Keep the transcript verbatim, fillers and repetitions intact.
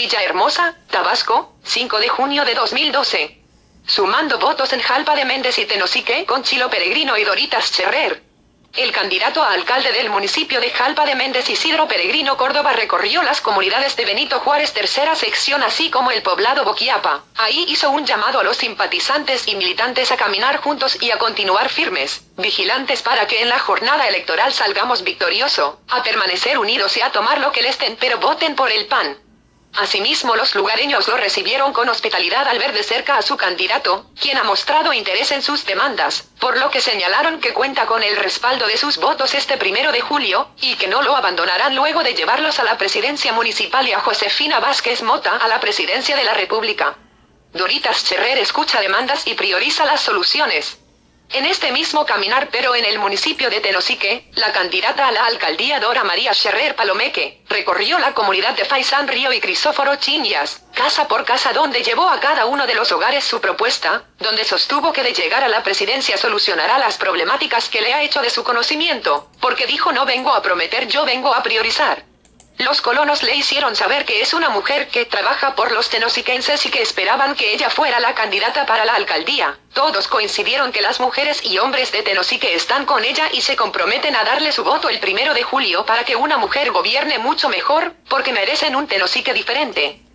Villahermosa, Tabasco, cinco de junio de dos mil doce. Sumando votos en Jalpa de Méndez y Tenosique con Chilo Peregrino y Dorita Scherrer. El candidato a alcalde del municipio de Jalpa de Méndez, Isidro Peregrino Córdoba, recorrió las comunidades de Benito Juárez tercera sección así como el poblado Boquiapa. Ahí hizo un llamado a los simpatizantes y militantes a caminar juntos y a continuar firmes, vigilantes para que en la jornada electoral salgamos victorioso, a permanecer unidos y a tomar lo que les den, pero voten por el P A N. Asimismo, los lugareños lo recibieron con hospitalidad al ver de cerca a su candidato, quien ha mostrado interés en sus demandas, por lo que señalaron que cuenta con el respaldo de sus votos este primero de julio, y que no lo abandonarán luego de llevarlos a la presidencia municipal y a Josefina Vázquez Mota a la presidencia de la República. Dorita Scherrer escucha demandas y prioriza las soluciones. En este mismo caminar, pero en el municipio de Tenosique, la candidata a la alcaldía Dora María Scherrer Palomeque recorrió la comunidad de Faisán Río y Crisóforo Chinyas, casa por casa, donde llevó a cada uno de los hogares su propuesta, donde sostuvo que de llegar a la presidencia solucionará las problemáticas que le ha hecho de su conocimiento, porque dijo: no vengo a prometer, yo vengo a priorizar. Los colonos le hicieron saber que es una mujer que trabaja por los tenosiquenses y que esperaban que ella fuera la candidata para la alcaldía. Todos coincidieron que las mujeres y hombres de Tenosique están con ella y se comprometen a darle su voto el primero de julio para que una mujer gobierne mucho mejor, porque merecen un Tenosique diferente.